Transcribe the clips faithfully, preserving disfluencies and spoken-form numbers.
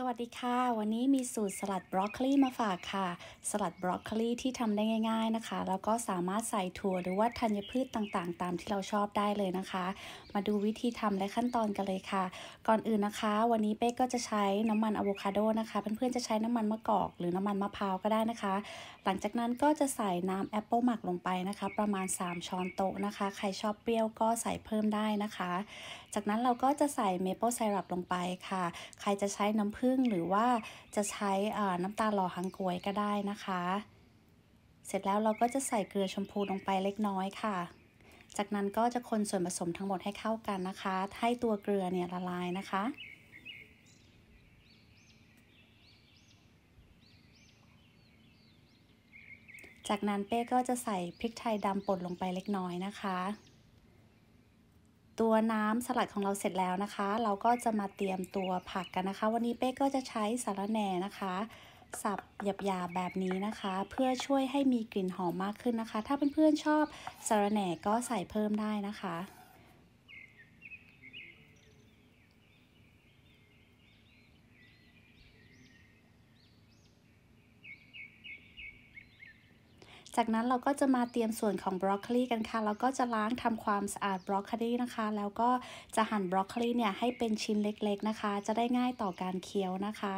สวัสดีค่ะวันนี้มีสูตรสลัดบรอกโคลีมาฝากค่ะสลัดบรอกโคลีที่ทำได้ง่ายๆนะคะแล้วก็สามารถใส่ถั่วหรือว่าธัญพืชต่างๆตามที่เราชอบได้เลยนะคะมาดูวิธีทำและขั้นตอนกันเลยค่ะก่อนอื่นนะคะวันนี้เป๊กก็จะใช้น้ำมันอะโวคาโดนะคะเพื่อนๆจะใช้น้ำมันมะกอกหรือน้ำมันมะพร้าวก็ได้นะคะหลังจากนั้นก็จะใส่น้ำแอปเปิลหมักลงไปนะคะประมาณสามช้อนโต๊ะนะคะใครชอบเปรี้ยวก็ใส่เพิ่มได้นะคะจากนั้นเราก็จะใส่เมเปิลไซรัปลงไปค่ะใครจะใช้น้ำผึ้งหรือว่าจะใช้น้ำตาลหล่อฮังกวยก็ได้นะคะเสร็จแล้วเราก็จะใส่เกลือชมพูลงไปเล็กน้อยค่ะจากนั้นก็จะคนส่วนผสมทั้งหมดให้เข้ากันนะคะให้ตัวเกลือเนี่ยละลายนะคะจากนั้นเป้ก็จะใส่พริกไทยดำป่นลงไปเล็กน้อยนะคะตัวน้ำสลัดของเราเสร็จแล้วนะคะเราก็จะมาเตรียมตัวผักกันนะคะวันนี้เป้ก็จะใช้สะระแหน่นะคะสับหยาบๆแบบนี้นะคะเพื่อช่วยให้มีกลิ่นหอมมากขึ้นนะคะถ้าเพื่อนๆชอบสะระแหน่ก็ใส่เพิ่มได้นะคะจากนั้นเราก็จะมาเตรียมส่วนของบรอกโคลีกันค่ะแล้วก็จะล้างทำความสะอาดบรอกโคลีนะคะแล้วก็จะหั่นบรอกโคลีเนี่ยให้เป็นชิ้นเล็กๆนะคะจะได้ง่ายต่อการเคี้ยวนะคะ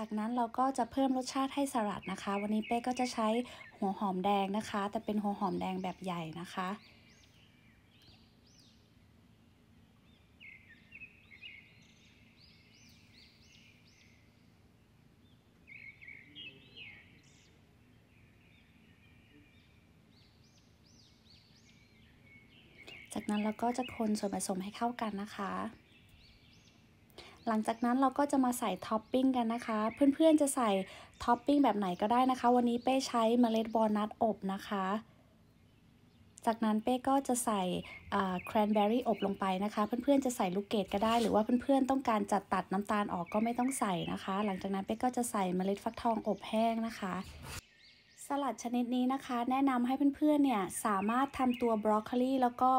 จากนั้นเราก็จะเพิ่มรสชาติให้สลัดนะคะวันนี้เป้ก็จะใช้หัวหอมแดงนะคะแต่เป็นหัวหอมแดงแบบใหญ่นะคะจากนั้นเราก็จะคนส่วนผสมให้เข้ากันนะคะหลังจากนั้นเราก็จะมาใส่ท็อปปิ้งกันนะคะเพื่อนๆจะใส่ท็อปปิ้งแบบไหนก็ได้นะคะวันนี้เป้ใช้เมล็ดวอลนัทอบนะคะจากนั้นเป้ก็จะใส่แครนเบอร์รี่อบลงไปนะคะเพื่อนๆจะใส่ลูกเกดก็ได้หรือว่าเพื่อนๆต้องการจัดตัดน้ำตาลออกก็ไม่ต้องใส่นะคะหลังจากนั้นเป้ก็จะใส่เมล็ดฟักทองอบแห้งนะคะสลัดชนิดนี้นะคะแนะนำให้เพื่อนๆเนี่ยสามารถทำตัวบรอกโคลีแล้วก็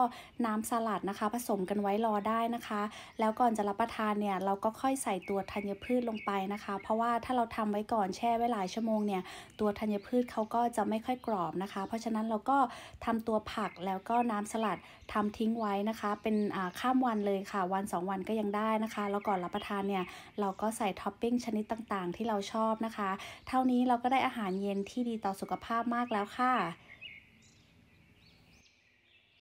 น้ำสลัดนะคะผสมกันไว้รอได้นะคะแล้วก่อนจะรับประทานเนี่ยเราก็ค่อยใส่ตัวธัญพืชลงไปนะคะเพราะว่าถ้าเราทำไว้ก่อนแช่ไว้หลายชั่วโมงเนี่ยตัวธัญพืชเขาก็จะไม่ค่อยกรอบนะคะเพราะฉะนั้นเราก็ทำตัวผักแล้วก็น้ำสลัดทำทิ้งไว้นะคะเป็นข้ามวันเลยค่ะวันสองวันก็ยังได้นะคะแล้วก่อนรับประทานเนี่ยเราก็ใส่ท็อปปิ้งชนิดต่างๆที่เราชอบนะคะเท่านี้เราก็ได้อาหารเย็นที่ดีต่อสุขภาพมากแล้วค่ะ